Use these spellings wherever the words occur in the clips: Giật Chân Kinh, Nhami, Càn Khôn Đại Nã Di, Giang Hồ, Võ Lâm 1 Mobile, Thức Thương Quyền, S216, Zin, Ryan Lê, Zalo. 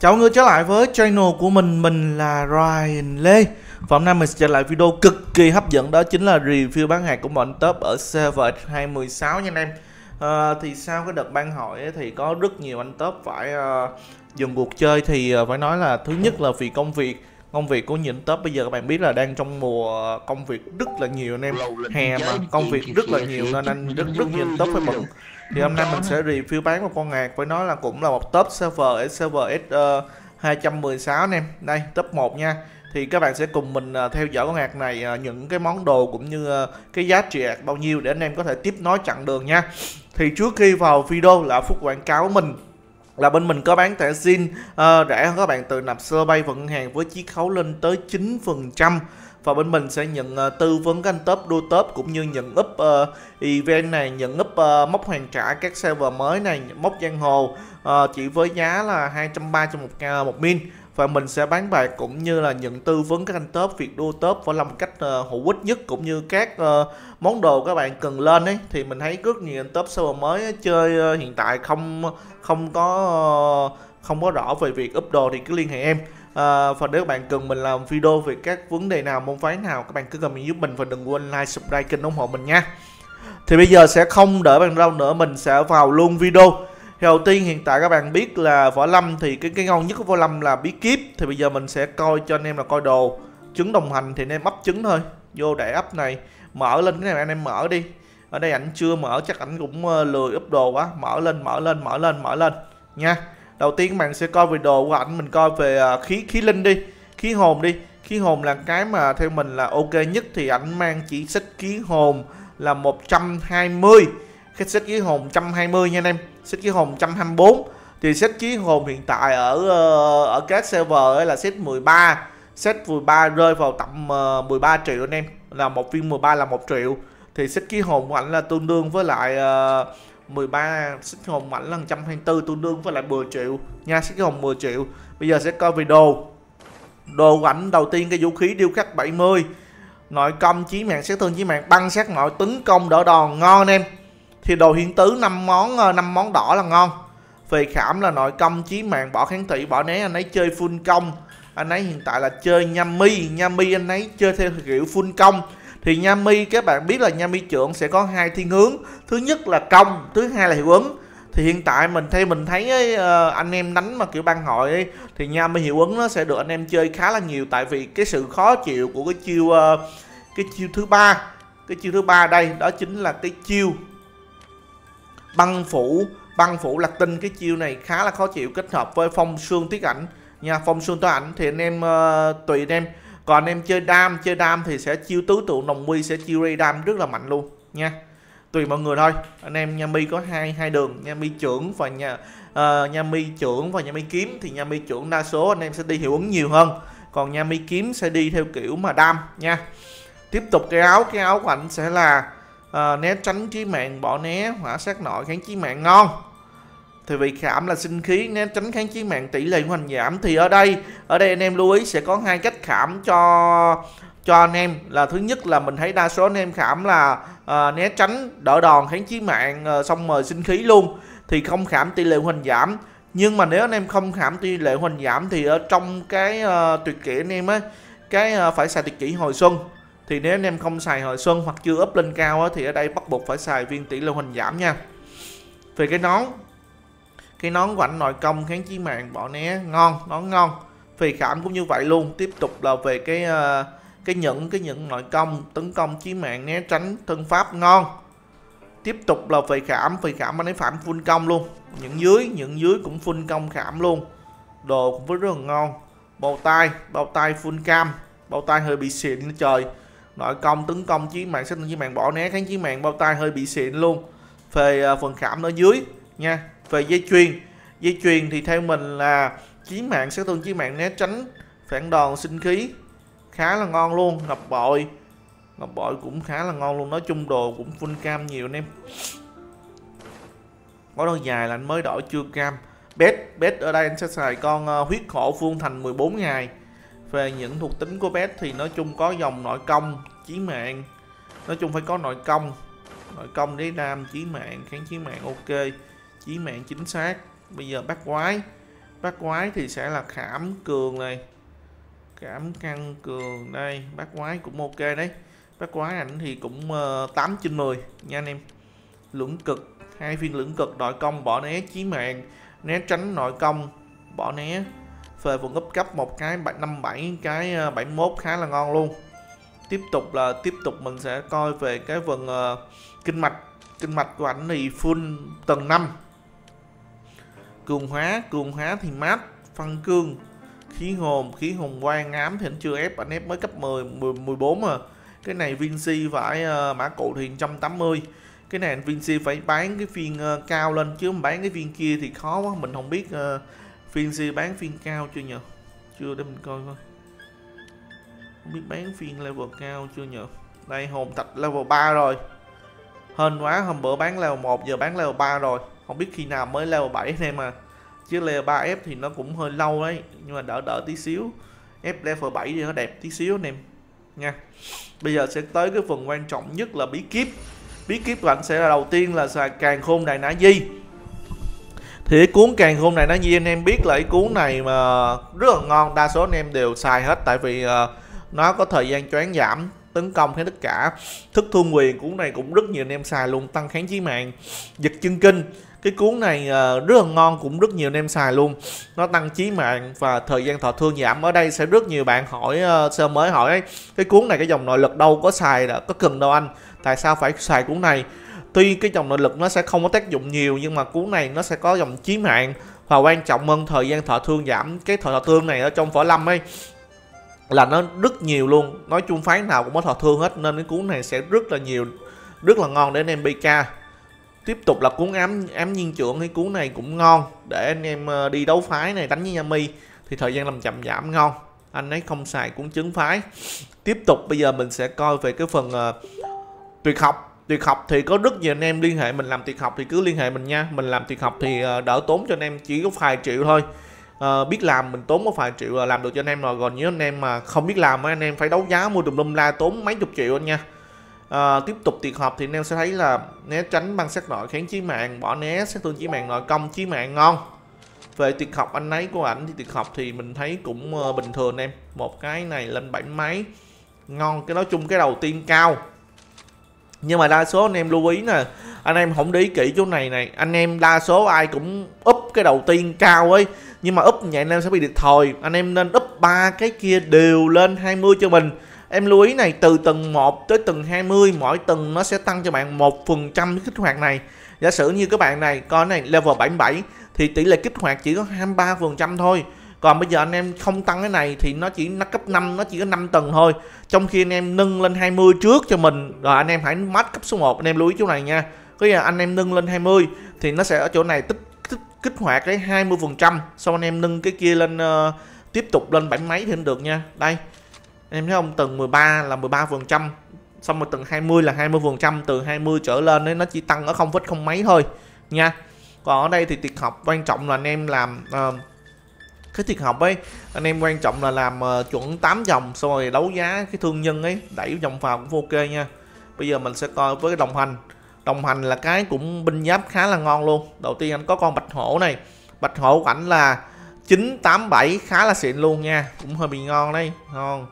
Chào mọi người trở lại với channel của mình là Ryan Lê. Và hôm nay mình sẽ trở lại video cực kỳ hấp dẫn, đó chính là review bán hàng của bọn top ở S216 nha anh em. Thì sau cái đợt ban hội ấy, thì có rất nhiều anh top phải dừng cuộc chơi. Thì phải nói là thứ nhất là vì công việc của những top bây giờ các bạn biết là đang trong mùa công việc rất là nhiều anh em, hè mà công việc rất là nhiều nên anh rất nhiều top phải bận. Thì hôm nay mình sẽ review bán một con ngạc, phải nói là cũng là một top server S216 anh em. Đây top 1 nha. Thì các bạn sẽ cùng mình theo dõi con ngạc này, những cái món đồ cũng như cái giá trị ạc bao nhiêu để anh em có thể tiếp nối chặng đường nha. Thì trước khi vào video là phút quảng cáo của mình. Là bên mình có bán thẻ Zin rẻ hơn các bạn từ nạp sơ bay vào ngân hàng với chiết khấu lên tới 9%. Và bên mình sẽ nhận tư vấn các anh top đua top cũng như nhận up event này, nhận up mốc hoàn trả các server mới này, mốc giang hồ chỉ với giá là 230 cho một min. Và mình sẽ bán bài cũng như là nhận tư vấn các anh top việc đua top phải làm cách hữu ích nhất, cũng như các món đồ các bạn cần lên ấy. Thì mình thấy rất nhiều anh top server mới ấy, chơi hiện tại không có rõ về việc up đồ thì cứ liên hệ em. Và nếu các bạn cần mình làm video về các vấn đề nào, môn phái nào, các bạn cứ comment giúp mình và đừng quên like, subscribe kênh ủng hộ mình nha. Thì bây giờ sẽ không đợi bạn lâu nữa, mình sẽ vào luôn video. Thì đầu tiên hiện tại các bạn biết là Võ Lâm thì cái ngon nhất của Võ Lâm là bí kíp. Thì bây giờ mình sẽ coi cho anh em là coi đồ trứng đồng hành, thì anh em ấp trứng thôi. Vô để ấp này, mở lên cái này anh em mở đi. Ở đây ảnh chưa mở, chắc ảnh cũng lười úp đồ quá. Mở lên nha. Đầu tiên các bạn sẽ coi về đồ của ảnh, mình coi về khí linh đi, khí hồn đi. Khí hồn là cái mà theo mình là ok nhất, thì ảnh mang chỉ xích khí hồn là 120. Cái xích khí hồn 120 nha anh em. Xích khí hồn 124. Thì xích khí hồn hiện tại ở các server ấy là xích 13. Xích 13 rơi vào tầm 13 triệu anh em. Là một viên 13 là 1 triệu. Thì xích khí hồn của ảnh là tương đương với lại 13, xích hồn ảnh là 124, tương đương với lại 10 triệu nha, xích hồn 10 triệu. Bây giờ sẽ coi về đồ. Đồ của ảnh đầu tiên cái vũ khí điêu khắc 70. Nội công chí mạng, sát thương chí mạng, băng sát nội, tấn công đỡ đòn ngon anh em. Thì đồ hiển tứ 5 món đỏ là ngon. Về khảm là nội công chí mạng, bỏ kháng thị, bỏ né, anh ấy chơi full công. Anh ấy hiện tại là chơi Nhami anh ấy chơi theo kiểu full công. Thì Nhami các bạn biết là Nhami trưởng sẽ có hai thiên hướng, thứ nhất là công, thứ hai là hiệu ứng. Thì hiện tại mình theo mình thấy ấy, anh em đánh mà kiểu ban hội ấy, thì Nhami hiệu ứng nó sẽ được anh em chơi khá là nhiều, tại vì cái sự khó chịu của cái chiêu thứ ba đây, đó chính là cái chiêu băng phủ lạc tinh. Cái chiêu này khá là khó chịu, kết hợp với phong sương tiết ảnh nha, phong sương tối ảnh thì anh em tùy anh em. Còn em chơi đam thì sẽ chiêu tứ tượng đồng quy, sẽ chiêu ray đam rất là mạnh luôn nha, tùy mọi người thôi. Anh em Nhami có hai đường, Nhami trưởng và Nhami kiếm. Thì Nhami trưởng đa số anh em sẽ đi hiệu ứng nhiều hơn, còn Nhami kiếm sẽ đi theo kiểu mà đam nha. Tiếp tục cái áo của ảnh sẽ là né tránh chí mạng, bỏ né, hỏa sát nội, kháng chí mạng ngon. Thì vị khảm là sinh khí, né tránh kháng chí mạng, tỷ lệ hoành giảm. Thì ở đây anh em lưu ý sẽ có hai cách khảm cho anh em. Là thứ nhất là mình thấy đa số anh em khảm là né tránh, đỡ đòn, kháng chí mạng, xong rồi sinh khí luôn, thì không khảm tỷ lệ hoành giảm. Nhưng mà nếu anh em không khảm tỷ lệ hoành giảm thì ở trong cái tuyệt kỹ anh em á, cái phải xài tuyệt kỹ hồi xuân. Thì nếu anh em không xài hồi xuân hoặc chưa up lên cao á, thì ở đây bắt buộc phải xài viên tỷ lệ hoành giảm nha. Về cái nón của ảnh nội công, kháng chí mạng, bỏ né ngon, nón ngon. Phì khảm cũng như vậy luôn. Tiếp tục là về cái nhẫn nội công, tấn công chí mạng, né tránh, thân pháp ngon. Tiếp tục là phì khảm anh ấy phạm full công luôn. Những dưới cũng full công khảm luôn. Đồ cũng rất là ngon. Bao tay full cam. Bao tay hơi bị xịn nữa trời. Nội công, tấn công chí mạng, sát thương chí mạng, bỏ né, kháng chí mạng, bao tay hơi bị xịn luôn. Về phần khảm ở dưới nha. Về dây chuyền thì theo mình là chí mạng, sát thương chí mạng, né tránh, phản đòn, sinh khí khá là ngon luôn. Ngọc bội cũng khá là ngon luôn. Nói chung đồ cũng full cam nhiều anh em. Có đôi dài là anh mới đổi chưa cam. Bét ở đây anh sẽ xài con huyết khổ phương thành 14 ngày. Về những thuộc tính của bét thì nói chung có dòng nội công, chí mạng, nói chung phải có nội công để nam chí mạng, kháng chí mạng ok. Chí mạng chính xác. Bây giờ bác quái Bát quái thì sẽ là khảm cường này, khảm căn cường đây. Bát quái cũng ok đấy. Bát quái ảnh thì cũng 8/10 nha anh em. Lưỡng cực, hai phiên lưỡng cực, đội công bỏ né chí mạng, né tránh nội công, bỏ né. Về vùng ấp cấp một cái 57, cái 71 khá là ngon luôn. Tiếp tục là mình sẽ coi về cái phần kinh mạch. Kinh mạch của ảnh thì full tầng 5. Cường hóa, thì mát, phân cương, khí hồn, quang ám thì anh chưa ép, anh ép mới cấp 14 à. Cái này Vinci phải mã cụ thì 180. Cái này Vinci phải bán cái phiên cao lên chứ bán cái phiên kia thì khó quá, mình không biết Vinci bán phiên cao chưa nhờ. Chưa, để mình coi coi. Không biết bán phiên level cao chưa nhờ. Đây hồn thạch level 3 rồi. Hên quá, hôm bữa bán level 1 giờ bán level 3 rồi. Không biết khi nào mới level 7 anh em à. Chứ level 3 ép thì nó cũng hơi lâu đấy, nhưng mà đỡ tí xíu. Ép level 7 thì nó đẹp tí xíu anh em nha. Bây giờ sẽ tới cái phần quan trọng nhất là bí kíp. Bí kíp của anh sẽ là đầu tiên là xài Càn Khôn Đại Nã Di. Thì cái cuốn Càn Khôn Đại Nã Di anh em biết là cái cuốn này mà rất là ngon, đa số anh em đều xài hết tại vì nó có thời gian choán giảm, tấn công hay tất cả. Thức Thương Quyền, cuốn này cũng rất nhiều anh em xài luôn, tăng kháng chí mạng, Giật Chân Kinh. Cái cuốn này rất là ngon, cũng rất nhiều anh em xài luôn. Nó tăng chí mạng và thời gian thọ thương giảm. Ở đây sẽ rất nhiều bạn hỏi, sơ mới hỏi ấy, cái cuốn này cái dòng nội lực đâu có xài, có cần đâu anh, tại sao phải xài cuốn này. Tuy cái dòng nội lực nó sẽ không có tác dụng nhiều, nhưng mà cuốn này nó sẽ có dòng chí mạng. Và quan trọng hơn thời gian thọ thương giảm. Cái thọ thương này ở trong Võ Lâm ấy là nó rất nhiều luôn, nói chung phái nào cũng có thọ thương hết, nên cái cuốn này sẽ rất là nhiều, rất là ngon để anh em PK. Tiếp tục là cuốn ám nhiên trưởng, cái cuốn này cũng ngon để anh em đi đấu phái này, đánh với Yami thì thời gian làm chậm giảm ngon. Anh ấy không xài cuốn chứng phái. Tiếp tục bây giờ mình sẽ coi về cái phần tuyệt học. Tuyệt học thì có rất nhiều anh em liên hệ mình làm tuyệt học thì cứ liên hệ mình nha. Mình làm tuyệt học thì đỡ tốn cho anh em, chỉ có vài triệu thôi. Biết làm mình tốn có vài triệu là làm được cho anh em rồi. Còn nếu anh em mà không biết làm anh em phải đấu giá mua tùm lum la tốn mấy chục triệu anh nha. Tiếp tục tuyệt học thì anh em sẽ thấy là né tránh băng sát nội, kháng chí mạng, bỏ né sát thương chí mạng, nội công chí mạng ngon. Về tuyệt học anh ấy của ảnh thì tuyệt học thì mình thấy cũng bình thường em. Một cái này lên 7 mấy ngon, cái nói chung cái đầu tiên cao. Nhưng mà đa số anh em lưu ý nè, anh em không để ý kỹ chỗ này này, anh em đa số ai cũng úp cái đầu tiên cao ấy, nhưng mà úp vậy anh em sẽ bị địch thòi. Anh em nên úp ba cái kia đều lên 20 cho mình. Em lưu ý này, từ tầng 1 tới tầng 20 mỗi tầng nó sẽ tăng cho bạn 1% kích hoạt này. Giả sử như các bạn này coi này level 77 thì tỷ lệ kích hoạt chỉ có 23% thôi. Còn bây giờ anh em không tăng cái này thì nó chỉ cấp 5, nó chỉ có 5 tầng thôi. Trong khi anh em nâng lên 20 trước cho mình rồi anh em hãy max cấp số 1, anh em lưu ý chỗ này nha. Có nghĩa là anh em nâng lên 20 thì nó sẽ ở chỗ này tích kích hoạt cái 20%, xong anh em nâng cái kia lên tiếp tục lên 7 mấy thì được nha. Đây. Em thấy không, tầng 13 là 13%, xong rồi tầng 20 là 20%, từ 20 trở lên đấy nó chỉ tăng ở 0,0 mấy thôi nha. Còn ở đây thì tuyệt học quan trọng là anh em làm cái tuyệt học ấy, anh em quan trọng là làm chuẩn 8 dòng xong rồi đấu giá cái thương nhân ấy, đẩy dòng vào cũng ok nha. Bây giờ mình sẽ coi với cái đồng hành. Đồng hành là cái cũng binh giáp khá là ngon luôn. Đầu tiên anh có con bạch hổ này. Bạch hổ của ảnh là 987 khá là xịn luôn nha, cũng hơi bị ngon đấy, ngon.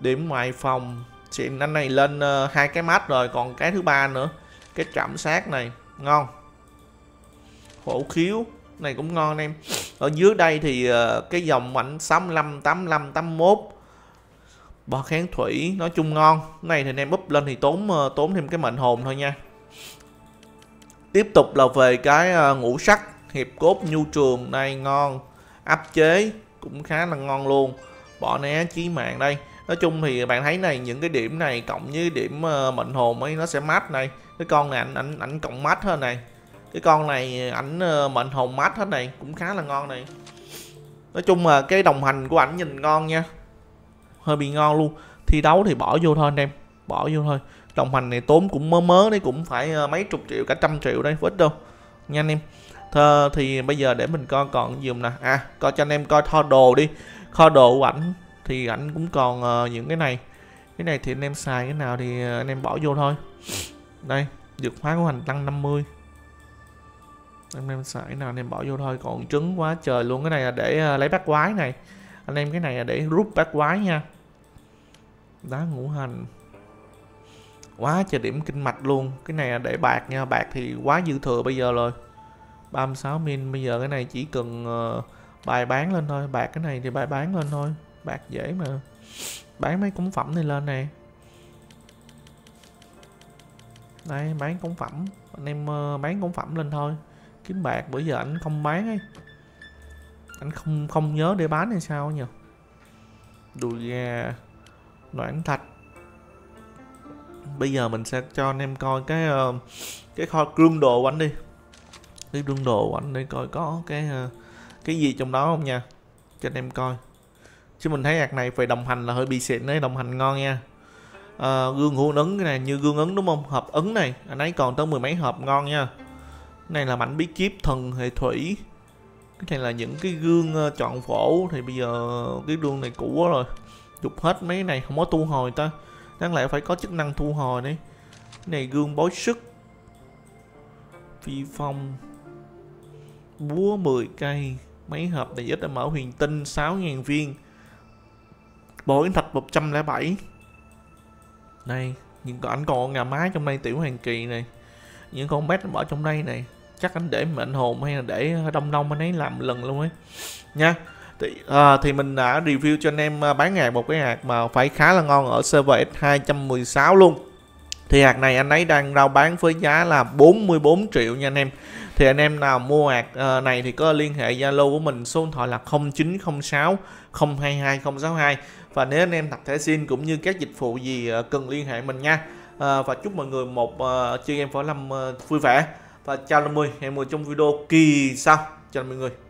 Điểm ngoài phòng xịn, anh này lên hai cái mát rồi, còn cái thứ ba nữa, cái trạm sát này ngon. Hổ khiếu này cũng ngon anh em. Ở dưới đây thì cái dòng ảnh 65, 85, 81 bò kháng thủy nói chung ngon. Cái này thì anh em búp lên thì tốn thêm cái mệnh hồn thôi nha. Tiếp tục là về cái ngũ sắc, hiệp cốt nhu trường này ngon, áp chế cũng khá là ngon luôn, bỏ né chí mạng đây. Nói chung thì bạn thấy này, những cái điểm này cộng với điểm mệnh hồn ấy nó sẽ mát này. Cái con này ảnh cộng mát hơn này. Cái con này ảnh mệnh hồn mát hết này, cũng khá là ngon này. Nói chung là cái đồng hành của ảnh nhìn ngon nha, hơi bị ngon luôn. Thi đấu thì bỏ vô thôi anh em, bỏ vô thôi. Đồng hành này tốn cũng mớ đấy, cũng phải mấy chục triệu, cả trăm triệu đây, ít đâu nha anh em. Thơ thì bây giờ để mình coi còn gì nè. À, coi cho anh em coi kho đồ đi. Kho đồ của ảnh thì ảnh cũng còn những cái này. Cái này thì anh em xài cái nào thì anh em bỏ vô thôi. Đây, dược hóa của hành tăng 50. Anh em xài nào anh em bỏ vô thôi. Còn trứng quá trời luôn. Cái này là để lấy bát quái này. Anh em cái này là để rút bát quái nha. Đá ngũ hành. Quá trời điểm kinh mạch luôn. Cái này là để bạc nha. Bạc thì quá dư thừa bây giờ rồi. 36 min. Bây giờ cái này chỉ cần bài bán lên thôi. Bạc cái này thì bài bán lên thôi. Bạc dễ mà. Bán mấy cống phẩm này lên nè. Đây bán cống phẩm. Anh em bán cống phẩm lên thôi. Kiếm bạc bữa giờ anh không bán ấy. Anh không nhớ để bán hay sao nhỉ. Đùi gà. Noãn thạch. Bây giờ mình sẽ cho anh em coi cái kho rương đồ của anh đi. Cái rương đồ của anh đi coi có cái gì trong đó không nha. Cho anh em coi. Chứ mình thấy hạt này về đồng hành là hơi bị xịn đấy. Đồng hành ngon nha. Gương hũ ứng cái này như gương ứng đúng không. Hộp ứng này anh ấy còn tới mười mấy hộp ngon nha. Cái này là mảnh bí kíp thần hệ thủy. Cái này là những cái gương chọn phổ. Thì bây giờ cái gương này cũ quá rồi. Chụp hết mấy cái này không có thu hồi ta. Đáng lẽ phải có chức năng thu hồi đấy. Cái này gương bối sức. Phi phong. Búa 10 cây. Mấy hộp này ít đã mở huyền tinh 6.000 viên. Bộ yến thạch 107. Đây, những con ảnh còn ngà mái trong đây tiểu hàng kỳ này. Những con bét nó ở trong đây này. Chắc anh để mệnh hồn hay là để đông anh ấy làm lần luôn ấy. Nha. Thì mình đã review cho anh em bán hạt một cái hạt mà phải khá là ngon ở server S216 luôn. Thì hạt này anh ấy đang rao bán với giá là 44 triệu nha anh em. Thì anh em nào mua hạt này thì có liên hệ Zalo của mình, số điện thoại là 0906 022 062. Và nếu anh em tập thẻ Zin cũng như các dịch vụ gì cần liên hệ mình nha. Và chúc mọi người một chơi game Võ Lâm vui vẻ. Và chào mọi người, hẹn gặp lại trong video kỳ sau. Chào mọi người.